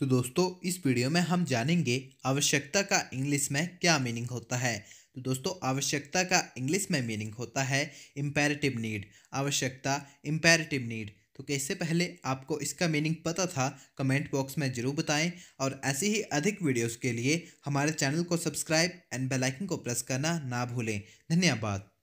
तो दोस्तों इस वीडियो में हम जानेंगे आवश्यकता का इंग्लिश में क्या मीनिंग होता है। तो दोस्तों आवश्यकता का इंग्लिश में मीनिंग होता है इम्पेरेटिव नीड। आवश्यकता इम्पेरेटिव नीड। तो कैसे पहले आपको इसका मीनिंग पता था कमेंट बॉक्स में ज़रूर बताएं और ऐसी ही अधिक वीडियोस के लिए हमारे चैनल को सब्सक्राइब एंड बेल आइकन को प्रेस करना ना भूलें। धन्यवाद।